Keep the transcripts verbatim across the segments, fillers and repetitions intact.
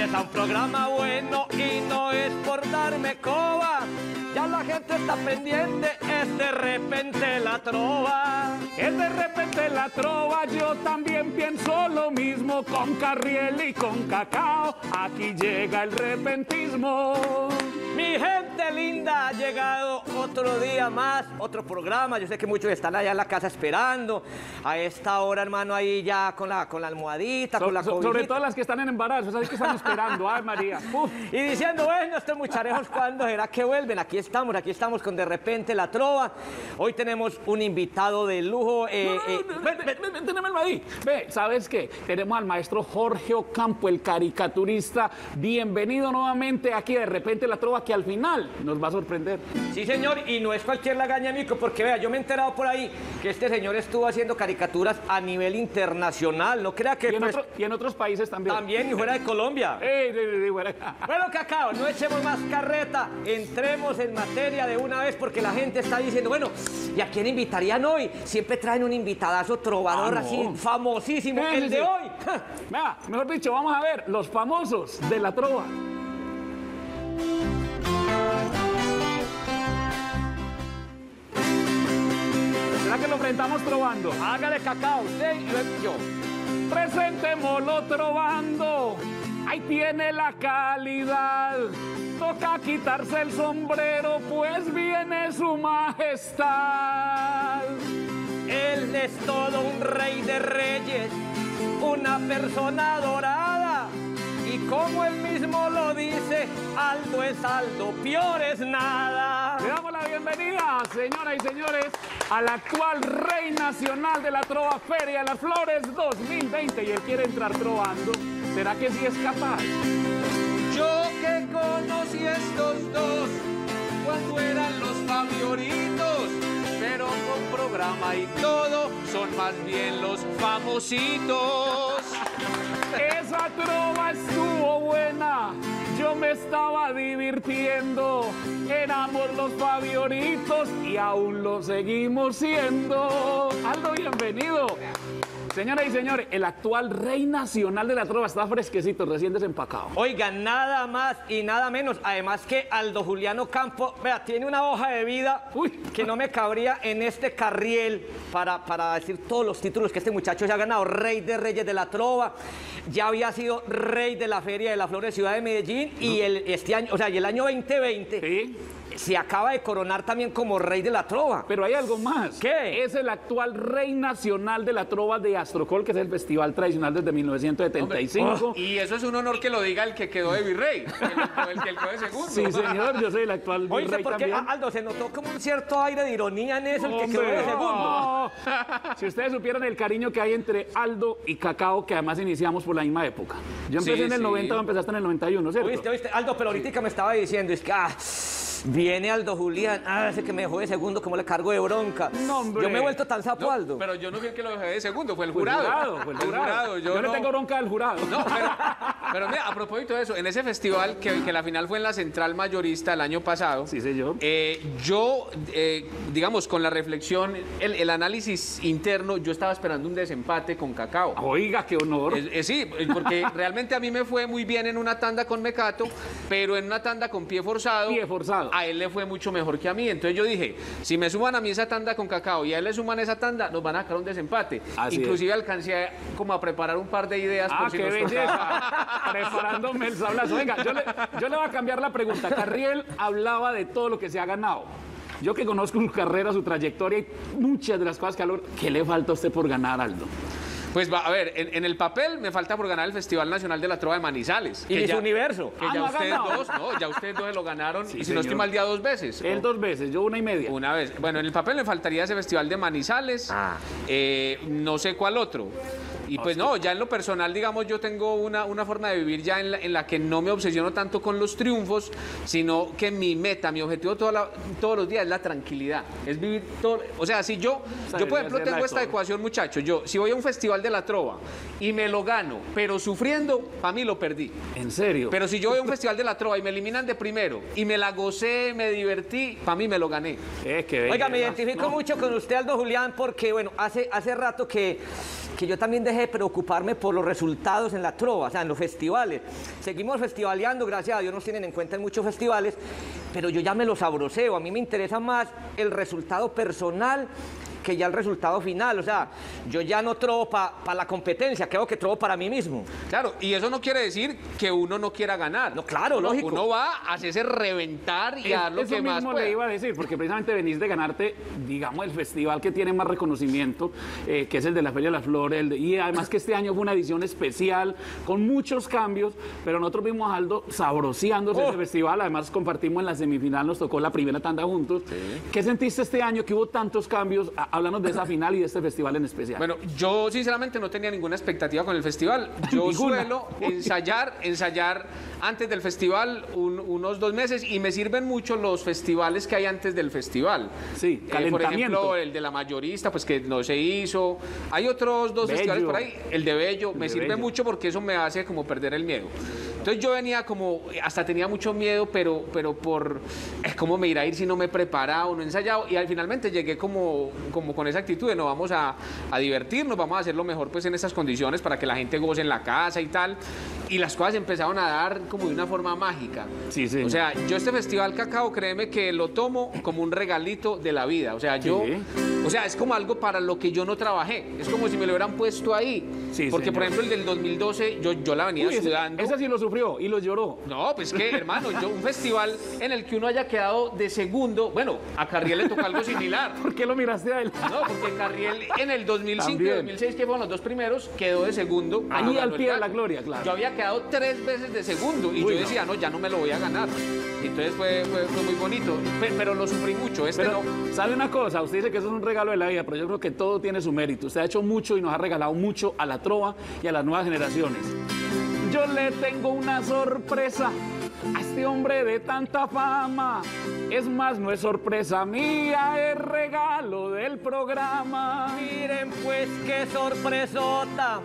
empieza un programa bueno y no es por darme coba. Ya la gente está pendiente, es de repente la trova. Es de repente la trova, yo también pienso lo mismo. Con Carriel y con Cacao, aquí llega el repentismo. Mi gente linda, ha llegado otro día más, otro programa. Yo sé que muchos están allá en la casa esperando a esta hora, hermano, ahí ya con la, con la almohadita, so, con la so, cobijita. Sobre todo las que están en embarazo, ¿sabes que están esperando? ¡Ay, María! Uf. Y diciendo, bueno, estos mucharejos, ¿cuándo será que vuelven? Aquí estamos, aquí estamos con De Repente la Trova. Hoy tenemos un invitado de lujo. Eh, no, eh, ven, ven, ven, ven, tenémelo ahí. Ve, ¿sabes qué? Tenemos al maestro Jorge Ocampo, el caricaturista. Bienvenido nuevamente aquí a De Repente la Trova, que al final nos va a sorprender. Sí, señor, y no es cualquier lagaña, mico, porque vea, yo me he enterado por ahí que este señor estuvo haciendo caricaturas a nivel internacional, no crea que... Y en, pues, otro, y en otros países también. También, y fuera de Colombia. Ey, de, de, de, fuera. Bueno, Cacao, no echemos más carreta, entremos en materia de una vez, porque la gente está diciendo, bueno, ¿y a quién invitarían hoy? Siempre traen un invitadazo trovador, ah, no, así, famosísimo, sí, el sí, de sí. hoy. Vea, mejor dicho, vamos a ver los famosos de la trova. ¿Será que lo enfrentamos trovando? Hágale, Cacao, usted y yo. Presentémoslo trovando, ahí tiene la calidad. Toca quitarse el sombrero, pues viene su majestad. Él es todo un rey de reyes, una persona dorada. Y como él mismo lo dice, Aldo es Aldo, peor es nada. Le damos la bienvenida, señoras y señores, al actual rey nacional de la trova, Feria de las Flores dos mil veinte, y él quiere entrar trovando. ¿Será que sí es capaz? Yo que conocí a estos dos cuando eran los Fabioritos, pero con programa y todo son más bien los famositos. Esa trova estuvo buena, yo me estaba divirtiendo, éramos los Fabioritos y aún lo seguimos siendo. Aldo, bienvenido. Señoras y señores, el actual rey nacional de la trova está fresquecito, recién desempacado. Oiga, nada más y nada menos. Además que Aldo Julián Ocampo, vea, tiene una hoja de vida Uy. que no me cabría en este carriel para, para decir todos los títulos que este muchacho se ha ganado. Rey de Reyes de la Trova, ya había sido rey de la Feria de las Flores, Ciudad de Medellín, no. y el, este año, o sea, y el año veinte veinte... ¿Sí? Se acaba de coronar también como rey de la trova. Pero hay algo más. ¿Qué? Es el actual rey nacional de la trova de Astrocol, que es el festival tradicional desde mil novecientos setenta y cinco. Oh, y eso es un honor que lo diga el que quedó de virrey, el que quedó de segundo. Sí, señor, yo soy el actual virrey. Oye, ¿por qué, Aldo, se notó como un cierto aire de ironía en eso, el que quedó de segundo? Oh. Si ustedes supieran el cariño que hay entre Aldo y Cacao, que además iniciamos por la misma época. Yo empecé sí, en el sí. noventa, vos empezaste en el noventa y uno, ¿cierto? Oíste, oíste, Aldo, pero ahorita sí. me estaba diciendo, es que... Ah, viene Aldo Julián, ah, ese que me dejó de segundo, como le cargo de bronca. No, yo me he vuelto tan sapo, no, Aldo. Pero yo no vi que lo dejé de segundo, fue el jurado. Fue el jurado, fue el jurado. El jurado yo yo no... le tengo bronca al jurado. No, pero, pero mira, a propósito de eso, en ese festival, que, que la final fue en la Central Mayorista el año pasado. Sí, señor. Eh, yo, eh, digamos, con la reflexión, el, el análisis interno, yo estaba esperando un desempate con Cacao. Oiga, qué honor. Eh, eh, sí, porque realmente a mí me fue muy bien en una tanda con Mecato, pero en una tanda con pie forzado. Pie forzado. A él le fue mucho mejor que a mí, entonces yo dije, si me suman a mí esa tanda con Cacao y a él le suman esa tanda, nos van a sacar un desempate. Así Inclusive es. alcancé a, como a preparar un par de ideas. Ah, por si qué belleza, preparándome el sablazo. Venga, yo le, yo le voy a cambiar la pregunta. Carriel hablaba de todo lo que se ha ganado. Yo que conozco su carrera, su trayectoria y muchas de las cosas que habló, ¿qué le falta a usted por ganar, Aldo? Pues va, a ver, en, en el papel me falta por ganar el Festival Nacional de la Trova de Manizales. Y su universo. Que ah, ya no ustedes dos, no, ya ustedes dos se lo ganaron. Sí, y si señor. no estoy mal, día dos veces. Él ¿no? dos veces, yo una y media. Una vez. Bueno, en el papel me faltaría ese Festival de Manizales, ah. eh, no sé cuál otro. Y pues no, ya en lo personal, digamos, yo tengo una, una forma de vivir ya en la, en la que no me obsesiono tanto con los triunfos, sino que mi meta, mi objetivo toda la, todos los días es la tranquilidad, es vivir todo. O sea, si yo, yo por ejemplo tengo esta ecuación, muchachos, yo si voy a un festival de la trova y me lo gano, pero sufriendo, para mí lo perdí. ¿En serio? Pero si yo voy a un festival de la trova y me eliminan de primero y me la gocé, me divertí, para mí me lo gané. Es que Oiga, me identifico no. mucho con usted, Aldo Julián, porque bueno, hace, hace rato que... que yo también dejé de preocuparme por los resultados en la trova, o sea, en los festivales. Seguimos festivaleando, gracias a Dios nos tienen en cuenta en muchos festivales, pero yo ya me los sabroseo, a mí me interesa más el resultado personal que ya el resultado final, o sea, yo ya no trobo para pa la competencia, creo que trobo para mí mismo. Claro, y eso no quiere decir que uno no quiera ganar. No, claro, uno, lógico. Uno va a hacerse reventar y es, a dar lo que más pueda. Eso mismo le iba a decir, porque precisamente venís de ganarte, digamos, el festival que tiene más reconocimiento, eh, que es el de la Feria de las Flores, el de, y además que este año fue una edición especial, con muchos cambios, pero nosotros vimos a Aldo sabroseándose oh. ese festival, además compartimos en la semifinal, nos tocó la primera tanda juntos. Sí. ¿Qué sentiste este año que hubo tantos cambios? Háblanos de esa final y de este festival en especial. Bueno, yo sinceramente no tenía ninguna expectativa con el festival. Yo suelo ensayar, ensayar antes del festival un, unos dos meses y me sirven mucho los festivales que hay antes del festival. Sí, calentamiento. Eh, por ejemplo, el de La Mayorista, pues que no se hizo. Hay otros dos Bello. festivales por ahí. El de Bello el me de sirve Bello. mucho porque eso me hace como perder el miedo. Entonces yo venía como, hasta tenía mucho miedo, pero, pero por eh, cómo me irá a ir si no me he preparado, no he ensayado. Y al finalmente llegué como, como con esa actitud de no vamos a, a divertirnos, vamos a hacer lo mejor pues en estas condiciones para que la gente goce en la casa y tal. Y las cosas empezaron a dar como de una forma mágica. Sí, sí. O sea, yo este festival que acabo, créeme que lo tomo como un regalito de la vida. O sea, yo, sí. o sea, es como algo para lo que yo no trabajé. Es como si me lo hubieran puesto ahí. Sí, porque, señor. Por ejemplo, el del dos mil doce, yo, yo la venía Uy, estudiando. Esa sí lo y lo lloró. No, pues que, hermano, yo un festival en el que uno haya quedado de segundo, bueno, a Carriel le tocó algo similar. ¿Por qué lo miraste a él? No, porque Carriel en el dos mil cinco y dos mil seis, que fueron los dos primeros, quedó de segundo. Ahí al pie de la gloria, claro. Yo había quedado tres veces de segundo y Uy, yo no. decía, no, ya no me lo voy a ganar. Entonces fue, fue, fue muy bonito, pero lo sufrí mucho. Este pero, no. ¿Sabe una cosa? Usted dice que eso es un regalo de la vida, pero yo creo que todo tiene su mérito. Usted ha hecho mucho y nos ha regalado mucho a la trova y a las nuevas generaciones. Yo le tengo una sorpresa a este hombre de tanta fama. Es más, no es sorpresa mía, es regalo del programa. Miren pues qué sorpresota,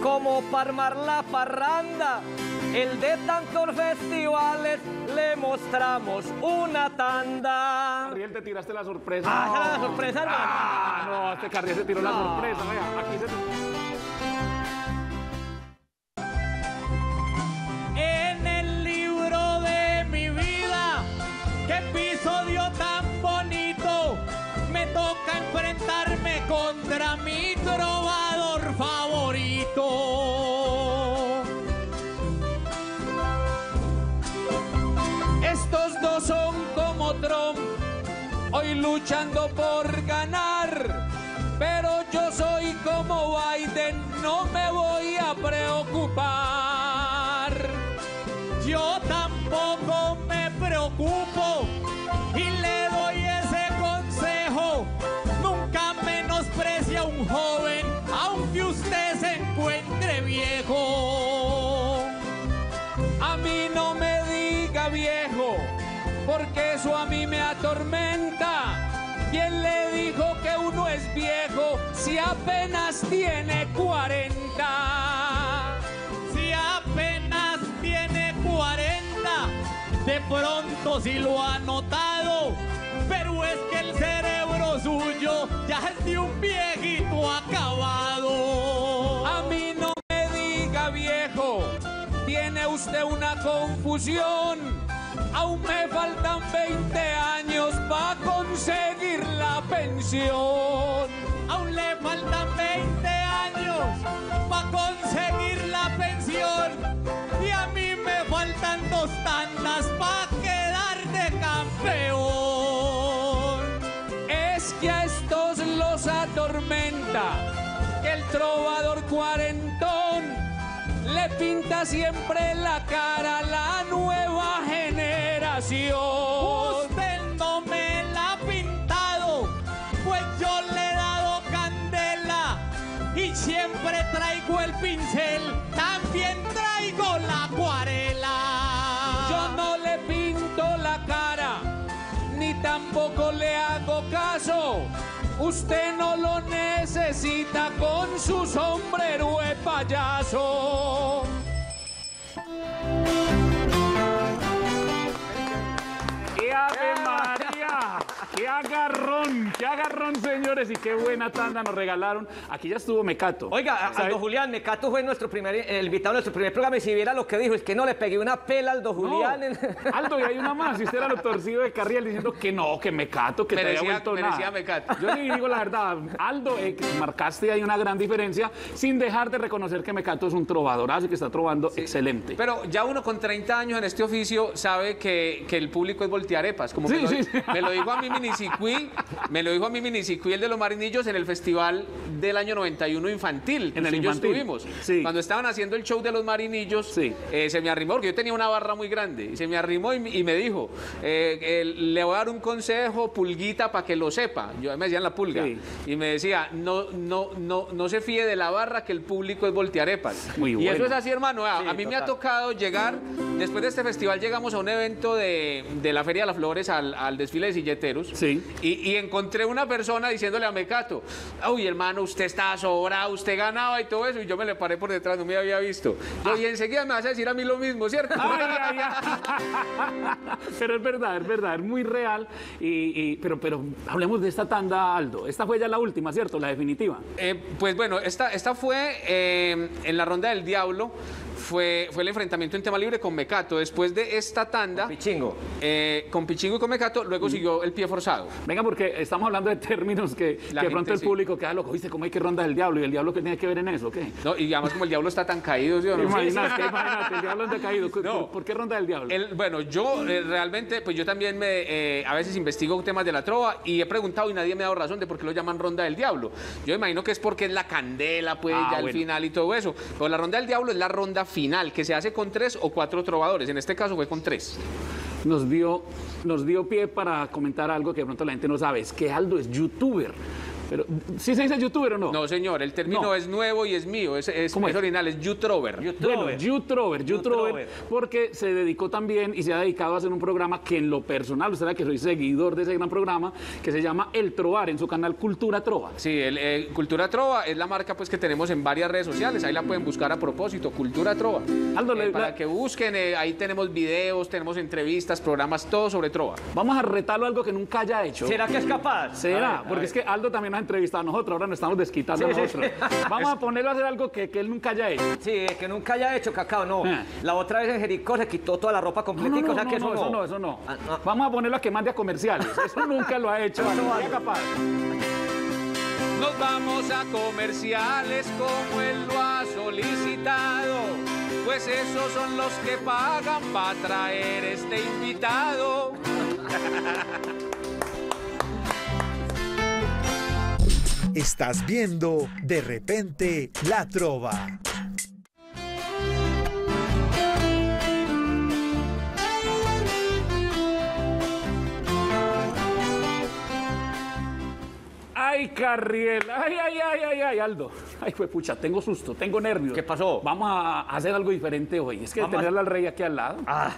como para armar la parranda. El de tantos festivales le mostramos una tanda. Carriel, te tiraste la sorpresa. Ah, no. ¿Esa era la sorpresa, hermano? Ah, no, este Carriel se tiró no. la sorpresa. Vaya, aquí se tiró. Contra mi trovador favorito. Estos dos son como Trump, hoy luchando por ganar, pero yo soy como Biden, no me voy a preocupar. Yo tampoco me preocupo y le doy ese consejo. Menosprecia a un joven, aunque usted se encuentre viejo. A mí no me diga viejo, porque eso a mí me atormenta. ¿Quién le dijo que uno es viejo si apenas tiene cuarenta? Si apenas tiene cuarenta, de pronto sí lo ha notado, pero es que el cerebro suyo ya es de un viejito acabado. A mí no me diga viejo, tiene usted una confusión. Aún me faltan veinte años para conseguir la pensión. Aún le faltan veinte años para conseguir la pensión. Y a mí me faltan dos tandas para quedar de campeón. Y a estos los atormenta que el trovador cuarentón le pinta siempre la cara a la nueva generación. Usted no me la ha pintado, pues yo le he dado candela y siempre traigo el pincel, también traigo la acuarela. Yo no le pinto la cara, ni tampoco le hago caso. Usted no lo necesita con su sombrero de payaso. ¡Qué Ave María! ¡Qué agarrón! ¡Qué agarrón, señores! Y qué buena tanda nos regalaron. Aquí ya estuvo Mecato. Oiga, Aldo Julián, Mecato fue nuestro primer, el invitado de nuestro primer programa, y si viera lo que dijo, es que no le pegué una pela a Aldo Julián. No. En... Aldo, y hay una más. Si usted era lo torcido de Carriel diciendo que no, que Mecato, que merecía, te había vuelto merecía nada. Mecato. Yo sí digo la verdad, Aldo, eh, marcaste ahí una gran diferencia, sin dejar de reconocer que Mecato es un trovadorazo y que está trovando sí. excelente. Pero ya uno con treinta años en este oficio sabe que, que el público es voltearepas. Como sí, me, lo, sí, sí. me lo dijo a mí Minisicuí, me lo dijo a mí Minisicuí, el de los Marinillos, en el festival del año noventa y uno infantil. En el infantil. Estuvimos. Sí. Cuando estaban haciendo el show de los Marinillos, sí. eh, se me arrimó, porque yo tenía una barra muy grande, y se me arrimó y, y me dijo, eh, eh, le voy a dar un consejo, pulguita, para que lo sepa. Yo me decían la pulga. Sí. Y me decía, no, no, no, no se fíe de la barra, que el público es voltearepas. Muy bueno. Y eso es así, hermano. A, sí, a mí total. me ha tocado llegar, después de este festival llegamos a un evento de, de la Feria de las Flores, al, al desfile de silleteros. Sí. Y, y encontré una persona diciéndole a Mecato, uy, hermano, usted está sobrado, usted ganaba y todo eso. Y yo me le paré por detrás, no me había visto. Yo, ah. Y enseguida me vas a decir a mí lo mismo, ¿cierto? Ay, ay, ay. Pero es verdad, es verdad, es muy real. Y, y, pero, pero hablemos de esta tanda, Aldo. Esta fue ya la última, ¿cierto? La definitiva. Eh, pues bueno, esta, esta fue eh, en la Ronda del Diablo. Fue, fue el enfrentamiento en tema libre con Mecato. Después de esta tanda... Con Pichingo. Eh, con Pichingo y con Mecato, luego mm. siguió el pie forzado. Venga, porque estamos hablando de términos que, que de pronto el sí. público queda loco. ¿Viste cómo hay que Ronda del Diablo? ¿Y el diablo qué tiene que ver en eso? ¿Qué? No, y además como el diablo está tan caído... ¿sí? ¿No? Imagínate, imagínate, el diablo está caído. ¿Por, no. ¿por qué Ronda del Diablo? El, bueno, yo eh, realmente, pues yo también me, eh, a veces investigo temas de la trova y he preguntado y nadie me ha dado razón de por qué lo llaman Ronda del Diablo. Yo imagino que es porque es la candela, pues, ah, ya bueno. al final y todo eso. Pero la Ronda del Diablo es la ronda final, que se hace con tres o cuatro trovadores. En este caso fue con tres. Nos dio, nos dio pie para comentar algo que de pronto la gente no sabe, es que Aldo es youtuber. Pero, ¿sí se dice youtuber o no? No, señor, el término no. es nuevo y es mío, es, es, ¿Cómo es? es original, es youtrover. Bueno, youtrover, youtrover, porque se dedicó también y se ha dedicado a hacer un programa que en lo personal, usted sabe que soy seguidor de ese gran programa, que se llama El Trovar, en su canal Cultura Trova. Sí, el, eh, Cultura Trova es la marca pues que tenemos en varias redes sociales, ahí la pueden buscar a propósito, Cultura Trova. Aldo, eh, para que busquen, eh, ahí tenemos videos, tenemos entrevistas, programas, todo sobre trova. Vamos a retarlo a algo que nunca haya hecho. ¿Será que es capaz? Será, ver, porque es que Aldo también ha entrevistado a nosotros, ahora nos estamos desquitando sí, a nosotros. Sí, sí. Vamos a ponerlo a hacer algo que, que él nunca haya hecho. Sí, que nunca haya hecho, Cacao, no. Eh. La otra vez en Jericó se quitó toda la ropa completica, no, no, no, o sea no, que eso no. Eso no, eso no. Ah, ah. Vamos a ponerlo a que mande a comerciales, eso nunca lo ha hecho. No, no, capaz. Nos vamos a comerciales como él lo ha solicitado, pues esos son los que pagan para traer este invitado. Estás viendo De Repente la Trova. Ay, Carriel, ay, ay, ay, ay, ay, Aldo. Ay, fue pucha, tengo susto, tengo nervios. ¿Qué pasó? Vamos a hacer algo diferente hoy. Es que tenerle al rey aquí al lado. Ah.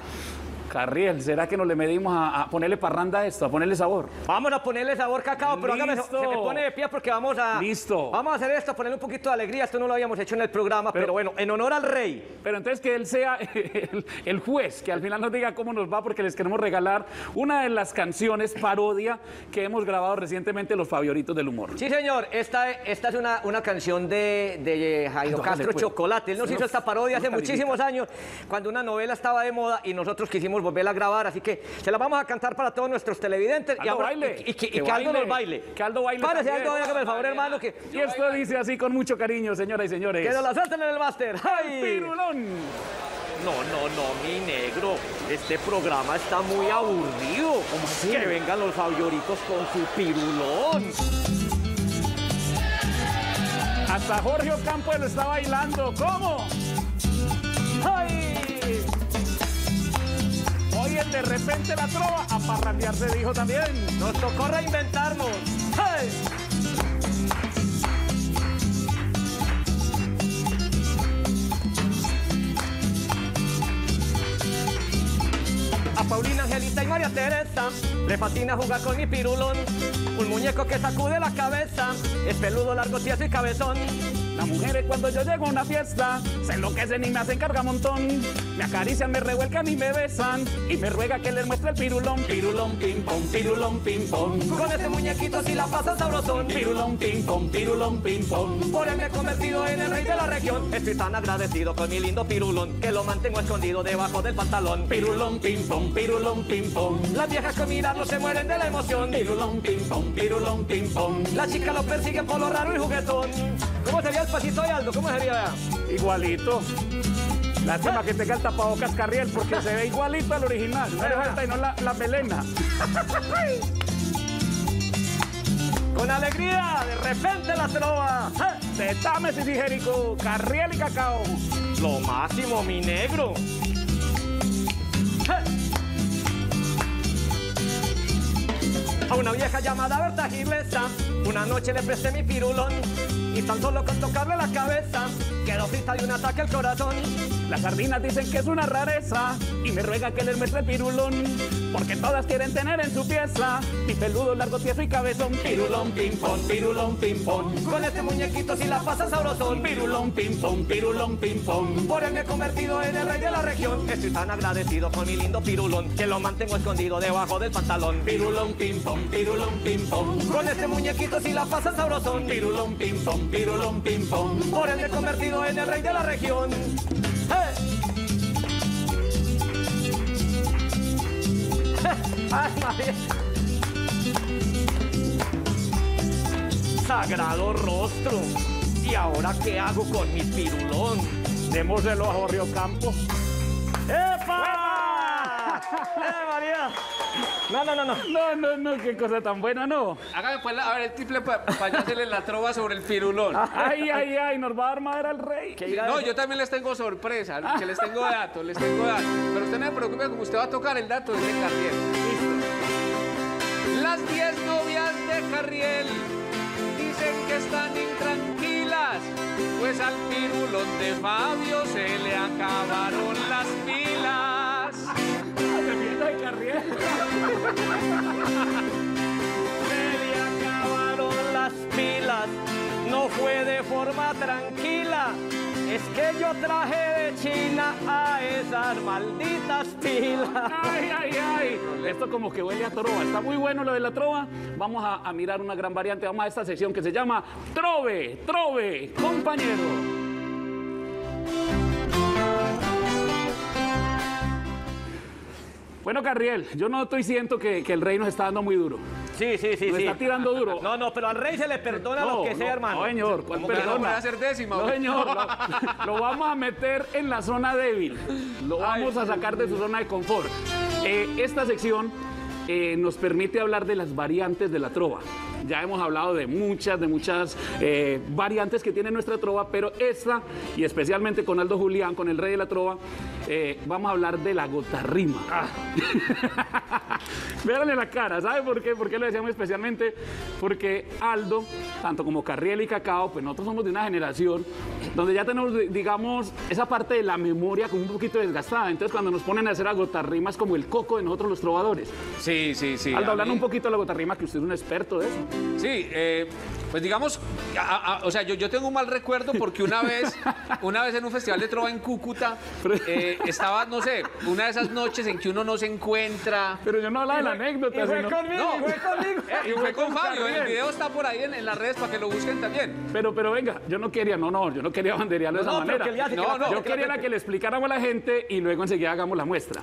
Carriel, ¿será que nos le medimos a, a ponerle parranda a esto, a ponerle sabor? Vamos a ponerle sabor, Cacao, pero hágame, se me pone de pie porque vamos a... Listo. Vamos a hacer esto, ponerle un poquito de alegría, esto no lo habíamos hecho en el programa, pero, pero bueno, en honor al rey. Pero entonces que él sea el, el juez, que al final nos diga cómo nos va, porque les queremos regalar una de las canciones parodia que hemos grabado recientemente los Fabioritos del Humor. Sí, señor, esta, esta es una, una canción de, de Jairo Castro, Chocolate. Él nos hizo esta parodia hace muchísimos años, cuando una novela estaba de moda y nosotros quisimos volver a grabar, así que se la vamos a cantar para todos nuestros televidentes. Aldo, y ahora, baile. Y, y, y, que, y que, que Aldo nos baile. Que Aldo baile. Párese, Aldo, hágame el favor, hermano. Que... Y esto baile. Dice así con mucho cariño, señoras y señores. Que nos la suelten en el máster. ¡Ay! ¡Pirulón! No, no, no, mi negro. Este programa está muy aburrido. ¿Cómo así? Que vengan los Fabioritos con su pirulón. Hasta Jorge Ocampo lo está bailando. ¿Cómo? ¡Ay! Hoy en De Repente la Trova, a parrandear se dijo también. Nos tocó reinventarnos. ¡Hey! A A Paulina, Angelita y María Teresa le fascina jugar con mi pirulón, un muñeco que sacude la cabeza, es peludo, largo, tieso y cabezón. Las mujeres cuando yo llego a una fiesta se enloquecen y me hacen carga montón. Me acarician, me revuelcan y me besan y me ruega que les muestre el pirulón. Pirulón, pim pom, pirulón, pim pom. Con este muñequito si la pasas sabrosón. Pirulón, pim pom, pirulón, pim pom. Por él me he convertido en el rey de la región. Estoy tan agradecido con mi lindo pirulón que lo mantengo escondido debajo del pantalón. Pirulón, pim pom, pirulón, pim pom. Las viejas con mirarlo se mueren de la emoción. Pirulón, pim pom, pirulón, pim pom. Las chicas lo persiguen por lo raro y juguetón. ¿Cómo sería el pasito de Aldo? ¿Cómo sería? Igualito. Lástima que tenga el tapabocas Carriel porque se ve igualito al original. No le falta y no la, la melena. Con alegría, de repente la trova. De Támesis y Jericó, Carriel y Cacao. Lo máximo, mi negro. A una vieja llamada Berta Gilesa, una noche le presté mi pirulón y tan solo con tocarle la cabeza quedó frita de un ataque al corazón. Las sardinas dicen que es una rareza y me ruega que les muestre el pirulón, porque todas quieren tener en su pieza mi peludo, largo, tieso y cabezón. Pirulón, pim pom, pirulón, pim pom. Con este muñequito si la pasas sabrosón. Pirulón, pim pom, pirulón, pim pom. Por él me he convertido en el rey de la región. Estoy tan agradecido con mi lindo pirulón que lo mantengo escondido debajo del pantalón. Pirulón, pim pom, pirulón, pim pom. Con este muñequito si la pasas sabrosón. Pirulón, pim pom, pirulón, pim pom. Por él me he convertido en el rey de la región. Sagrado rostro, ¿y ahora qué hago con mi pirulón? Démoselo a Jorge Ocampo. ¡Epa! ¡Eh, María! No, no, no, no. No, no, no, qué cosa tan buena, no. Hágame pues la, a ver el triple para pa yo hacerle la trova sobre el pirulón. Ay, ay, ay, nos va a dar madre al rey. No, yo también les tengo sorpresa, que les tengo datos, les tengo datos. Pero usted no se preocupe, como usted va a tocar el dato de este Carriel. Listo. Las diez novias de Carriel dicen que están intranquilas, pues al pirulón de Fabio se le acabaron las pilas. De Carriel. Se le acabaron las pilas, no fue de forma tranquila, es que yo traje de China a esas malditas pilas. Ay, ay, ay. Esto como que huele a trova, está muy bueno lo de la trova. Vamos a, a mirar una gran variante, vamos a esta sección que se llama Trove, Trove, compañero. Bueno, Carriel, yo noto y siento que, que el rey nos está dando muy duro. Sí, sí, sí. Nos sí. está tirando duro. No, no, pero al rey se le perdona no, lo que no, sea, hermano. No, señor. ¿Cuál perdona? No, a hacer décima, no, señor. Lo, lo vamos a meter en la zona débil. Lo vamos Ay, a sacar de su zona de confort. Eh, esta sección eh, nos permite hablar de las variantes de la trova. Ya hemos hablado de muchas, de muchas eh, variantes que tiene nuestra trova, pero esta, y especialmente con Aldo Julián, con el rey de la trova, eh, vamos a hablar de la gotarrima. Ah. Véanle la cara, ¿sabe por qué? ¿Por qué lo decíamos especialmente? Porque Aldo, tanto como Carriel y Cacao, pues nosotros somos de una generación donde ya tenemos, digamos, esa parte de la memoria como un poquito desgastada. Entonces, cuando nos ponen a hacer a gotarrima es como el coco de nosotros los trovadores. Sí, sí, sí. Aldo, hablan mí... un poquito de la gotarrima, que usted es un experto de eso. Sí, eh, pues digamos, a, a, o sea, yo, yo tengo un mal recuerdo porque una vez, una vez en un festival de trova en Cúcuta, eh, estaba, no sé, una de esas noches en que uno no se encuentra. Pero yo no hablaba de la anécdota. Y fue sino... conmigo, no, y fue conmigo. Eh, y fue con Fabio, el video está por ahí en, en las redes para que lo busquen también. Pero, pero venga, yo no quería, no, no, yo no quería banderearlo de no, esa no, manera. Que hace, no, que la, no, yo que quería la que le explicáramos a la gente y luego enseguida hagamos la muestra.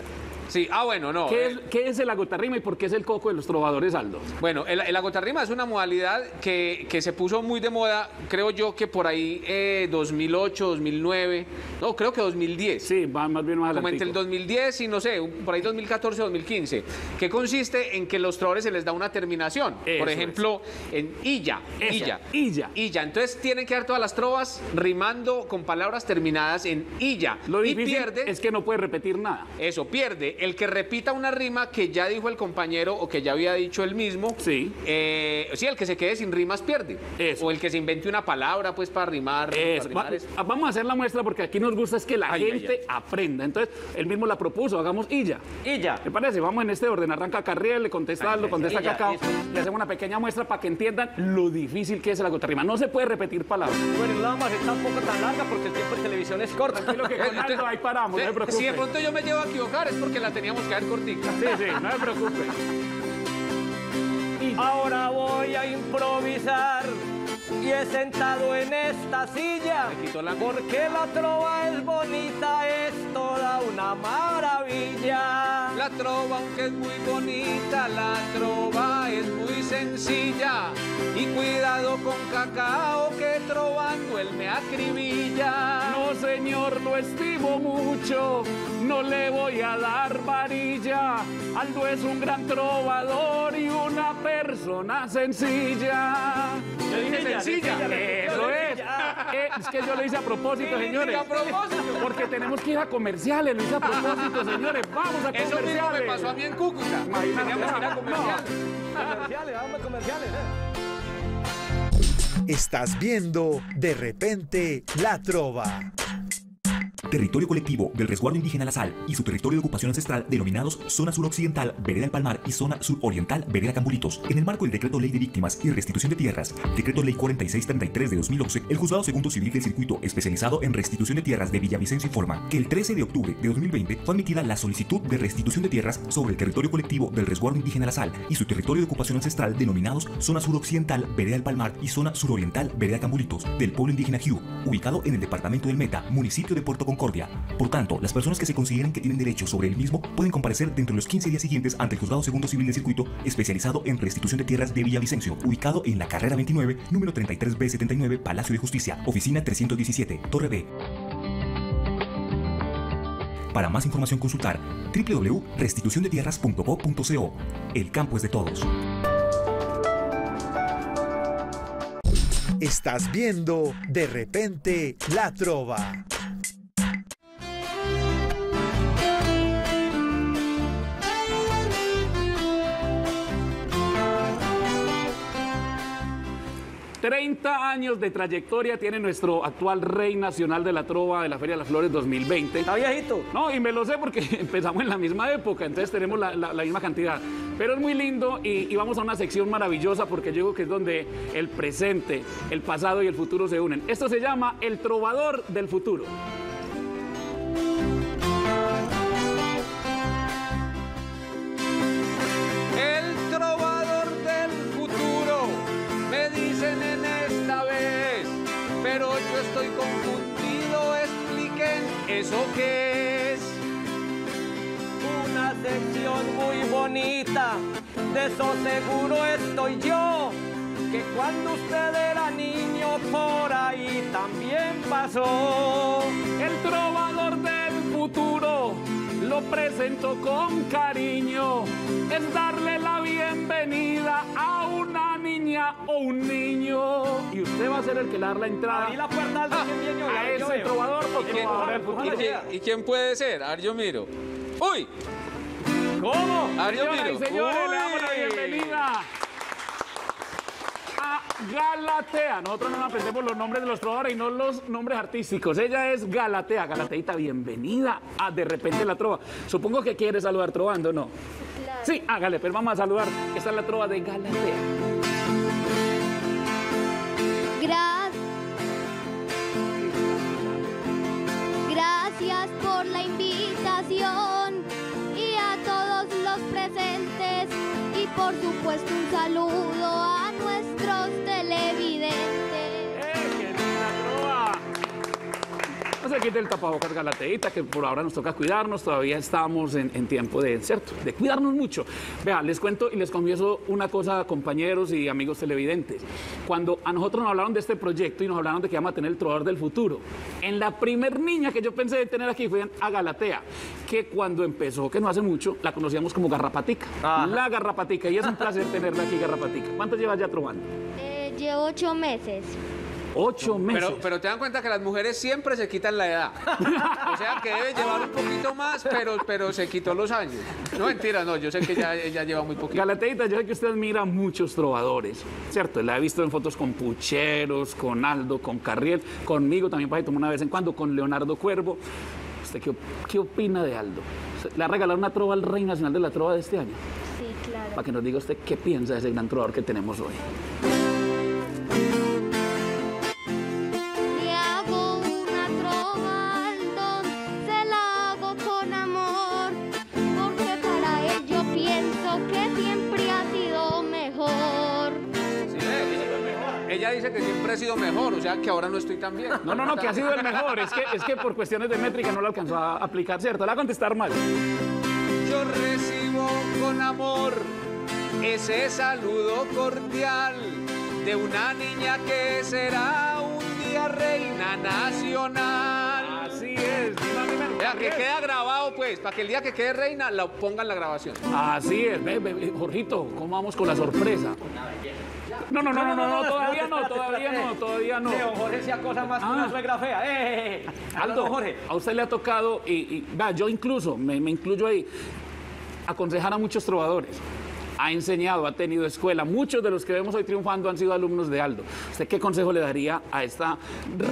Sí, ah, bueno, no. ¿Qué es, qué es el agotarrima y por qué es el coco de los trovadores, Aldo? Bueno, el, el agotarrima es una modalidad que, que se puso muy de moda, creo yo que por ahí eh, dos mil ocho, dos mil nueve, no, creo que dos mil diez. Sí, va más bien más adelante. Como entre el dos mil diez y no sé, por ahí dos mil catorce, dos mil quince, que consiste en que los trovadores se les da una terminación. Eso, por ejemplo, es. en illa, Eso, illa, illa, illa. Entonces tienen que dar todas las trovas rimando con palabras terminadas en illa. Lo difícil y pierde, es que no puede repetir nada. Eso, pierde el que repita una rima que ya dijo el compañero o que ya había dicho él mismo, sí, eh, sí, el que se quede sin rimas pierde. Eso. O el que se invente una palabra pues para rimar. Eso. Para rimar, Va, eso. Vamos a hacer la muestra porque aquí nos gusta es que la ay, gente ay, ay. aprenda. Entonces, él mismo la propuso, hagamos illa. Illa. ¿Te parece? Vamos en este orden, arranca Carriel, le contesta Aldo, contesta illa, Cacao. Eso. Le hacemos una pequeña muestra para que entiendan lo difícil que es la contrarrima. No se puede repetir palabras. Bueno, la vamos a hacer tampoco tan larga porque el tiempo en televisión es corto. Tranquilo que con Aldo ahí paramos, sí, no se preocupen. Si de pronto yo me llevo a equivocar es porque la teníamos que haber cortita. Sí, sí, no se preocupen. Ahora voy a improvisar y he sentado en esta silla. Me quitó la... Porque la trova es bonita, es toda una maravilla. La trova, aunque es muy bonita, la trova es muy sencilla. Y cuidado con Cacao, que trovando él me acribilla. No, señor, lo estimo mucho, no le voy a dar varilla. Aldo es un gran trovador y una persona sencilla. Sencilla. Sencilla, eso es. Es que yo lo hice a propósito, sí, señores. A propósito. Porque tenemos que ir a comerciales, lo hice a propósito, señores. Vamos a comerciales. Eso mismo me pasó a mí en Cúcuta. Teníamos que ir a comerciales. No. Comerciales, vamos a comerciales. Eh. Estás viendo De Repente la Trova. Territorio colectivo del resguardo indígena La Sal y su territorio de ocupación ancestral denominados Zona Suroccidental, Vereda El Palmar y Zona Suroriental, Vereda Camburitos. En el marco del Decreto Ley de Víctimas y Restitución de Tierras, Decreto Ley cuarenta y seis treinta y tres de dos mil once, el Juzgado Segundo Civil del Circuito Especializado en Restitución de Tierras de Villavicencio informa que el trece de octubre de dos mil veinte fue admitida la solicitud de restitución de tierras sobre el territorio colectivo del resguardo indígena La Sal y su territorio de ocupación ancestral denominados Zona Suroccidental, Vereda El Palmar y Zona Suroriental, Vereda Camburitos, del pueblo indígena Hugh, ubicado en el departamento del Meta, municipio de Puerto Concord. Por tanto, las personas que se consideren que tienen derecho sobre el mismo pueden comparecer dentro de los quince días siguientes ante el Juzgado Segundo Civil del Circuito Especializado en Restitución de Tierras de Villavicencio, ubicado en la carrera veintinueve, número treinta y tres B setenta y nueve, Palacio de Justicia, Oficina trescientos diecisiete, Torre B. Para más información consultar w w w punto restitucion de tierras punto gov punto co. El campo es de todos. Estás viendo De Repente la Trova. treinta años de trayectoria tiene nuestro actual Rey Nacional de la Trova de la Feria de las Flores dos mil veinte. ¿Está viejito? No, y me lo sé porque empezamos en la misma época, entonces tenemos la, la, la misma cantidad. Pero es muy lindo y, y vamos a una sección maravillosa porque yo digo que es donde el presente, el pasado y el futuro se unen. Esto se llama El Trovador del Futuro. El Trovador del Futuro, me dicen en esta vez, pero yo estoy confundido, expliquen eso que es. Una sección muy bonita, de eso seguro estoy yo, que cuando usted era niño por ahí también pasó. El trovador del futuro lo presento con cariño, es darle la bienvenida a una niña o un niño. Y usted va a ser el que le da la entrada. Abrí la puerta al ah, yo, a yo ese veo. Trovador o trovador. ¿Y, ¿Y, quién, ¿Y quién puede ser? A ver, yo miro. ¡Uy! ¿Cómo? A ver, yo miro. Y señores, uy, le damos la bienvenida a Galatea. Nosotros no aprendemos los nombres de los trovadores y no los nombres artísticos. Ella es Galatea. Galateita, bienvenida a De Repente la Trova. Supongo que quiere saludar trovando, ¿no? Claro. Sí, hágale, pero vamos a saludar. Esta es la trova de Galatea. Gra- Gracias por la invitación y a todos los presentes y por supuesto un saludo a nuestros televidente. ¡Eh, qué linda trova! No se quite el tapabocas, Galateita, que por ahora nos toca cuidarnos, todavía estamos en, en tiempo de, ¿cierto?, de cuidarnos mucho. Vea, les cuento y les confieso una cosa, compañeros y amigos televidentes. Cuando a nosotros nos hablaron de este proyecto y nos hablaron de que vamos a tener el trovador del futuro, en la primer niña que yo pensé de tener aquí fue a Galatea, que cuando empezó, que no hace mucho, la conocíamos como Garrapatica. Ajá. La Garrapatica, y es un placer tenerla aquí, Garrapatica. ¿Cuánto llevas ya trovando? Llevo ocho meses. Ocho meses. Pero, pero te dan cuenta que las mujeres siempre se quitan la edad. O sea, que debe llevar un poquito más, pero, pero se quitó los años. No, mentira, no, yo sé que ya, ya lleva muy poquito. Galateita, yo sé que usted admira muchos trovadores, ¿cierto? La he visto en fotos con Pucheros, con Aldo, con Carriel, conmigo también para tomar una vez en cuando, con Leonardo Cuervo. ¿Usted qué, qué opina de Aldo? ¿Le ha regalado una trova al Rey Nacional de la Trova de este año? Sí, claro. Para que nos diga usted qué piensa de ese gran trovador que tenemos hoy. Dice que siempre ha sido mejor, o sea que ahora no estoy tan bien. No, no, no, que ha sido el mejor, es que, es que por cuestiones de métrica no lo alcanzó a aplicar, ¿cierto? Le va a contestar mal. Yo recibo con amor ese saludo cordial de una niña que será un día reina nacional. Así es, o sea, que queda grabado pues, para que el día que quede reina la pongan la grabación. Así es, ve, ve, Jorgito, ¿cómo vamos con la sorpresa? No, no, no, no, no, no, no, todavía no, todavía no, todavía no. Don Jorge se acosa más que una suegra fea. Eh, eh, eh. Aldo, Jorge, a usted le ha tocado, y, y va, yo incluso, me, me incluyo ahí, aconsejar a muchos trovadores. Ha enseñado, ha tenido escuela. Muchos de los que vemos hoy triunfando han sido alumnos de Aldo. ¿Usted qué consejo le daría a esta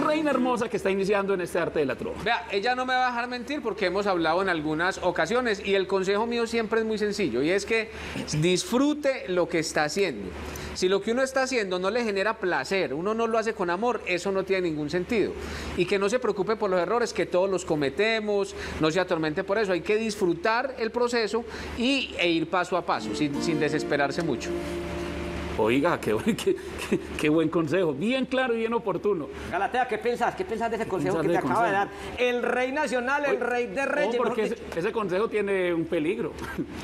reina hermosa que está iniciando en este arte de la trova? Vea, ella no me va a dejar mentir porque hemos hablado en algunas ocasiones y el consejo mío siempre es muy sencillo y es que disfrute lo que está haciendo. Si lo que uno está haciendo no le genera placer, uno no lo hace con amor, eso no tiene ningún sentido. Y que no se preocupe por los errores, que todos los cometemos, no se atormente por eso. Hay que disfrutar el proceso y, e ir paso a paso, sin, sin desesperarse mucho. Oiga, qué, qué, qué, qué buen consejo, bien claro y bien oportuno. Galatea, ¿qué pensás? ¿Qué pensás de ese consejo que te acaba de dar? El rey nacional, el rey de reyes. No, porque ese, ese consejo tiene un peligro.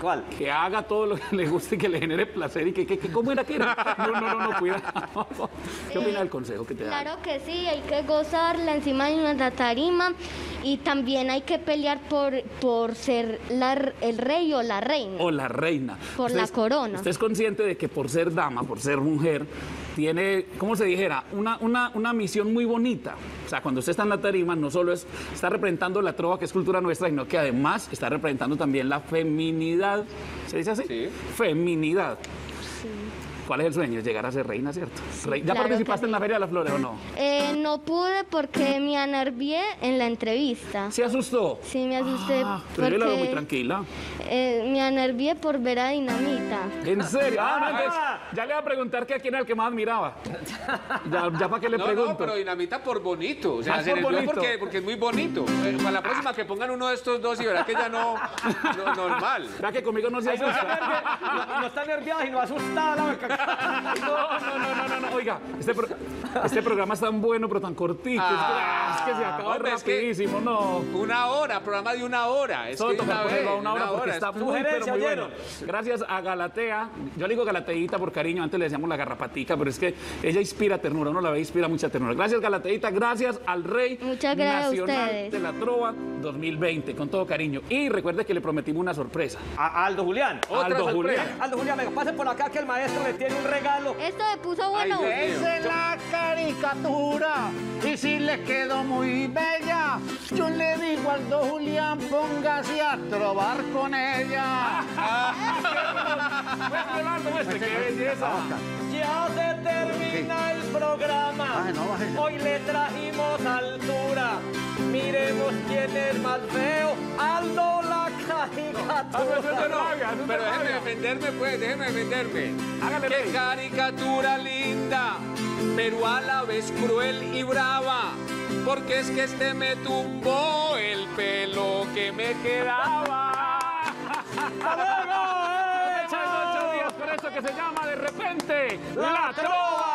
¿Cuál? Que haga todo lo que le guste y que le genere placer y que, que, que ¿cómo era que era? No, no, no, no, cuidado. ¿Qué opinas del consejo que te da? Claro que sí, hay que gozarla encima de una tarima y también hay que pelear por, por ser la, el rey o la reina. O la reina. Por la corona. ¿Usted es consciente de que por ser dama, por ser mujer, tiene, como se dijera, una, una, una misión muy bonita? O sea, cuando usted está en la tarima, no solo es, está representando la trova, que es cultura nuestra, sino que además está representando también la feminidad. ¿Se dice así? Sí. Feminidad. Sí. ¿Cuál es el sueño? Llegar a ser reina, ¿cierto? Sí, Re... ¿Ya claro participaste en la Feria de las Flores o no? Eh, no pude porque me anervié en la entrevista. ¿Se asustó? Sí, me asusté. Ah, pero yo la veo muy tranquila. Eh, me anervié por ver a Dinamita. ¿En serio? Ah, no, entonces, ya le iba a preguntar que a quién era el que más admiraba. Ya, ya para qué le no, pregunto. No, pero Dinamita por bonito. O sea, ah, se por bonito. Porque, porque es muy bonito. Eh, para la próxima que pongan uno de estos dos y verá que ya no... no normal. Verá que conmigo no se asusta. No, no está nerviosa y no asustada la beca. No, no, no, no, no, no. Oiga, este, pro... este programa es tan bueno, pero tan cortito. Ah, es que se acaba hombre, rapidísimo, es que no. Una hora, programa de una hora. Es Todo que una, vez, una hora, una porque hora. Está muy, pero muy bueno. Gracias a Galatea. Yo le digo Galateita por cariño, antes le decíamos la garrapatica, pero es que ella inspira ternura, uno la ve, inspira mucha ternura. Gracias, Galateita, gracias al Rey Nacional de la Trova dos mil veinte, con todo cariño. Y recuerde que le prometimos una sorpresa. A Aldo Julián. Otra Aldo sorpresa. Julián. Aldo Julián, venga, pase por acá que el maestro le tiene un regalo. Esto me puso bueno. Ay, hice la caricatura y si le quedó muy bella. Yo le digo a Aldo Julián, póngase a trobar con ella. Ya se termina el programa. Hoy le trajimos altura. Miremos quién es más feo, Aldo la caricatura. No, pero déjeme defenderme pues, déjeme defenderme. Qué caricatura linda, pero a la vez cruel y brava, porque es que este me tumbó el pelo que me quedaba. ¡Hasta luego! Echan ocho días por esto que se llama De Repente la Trova.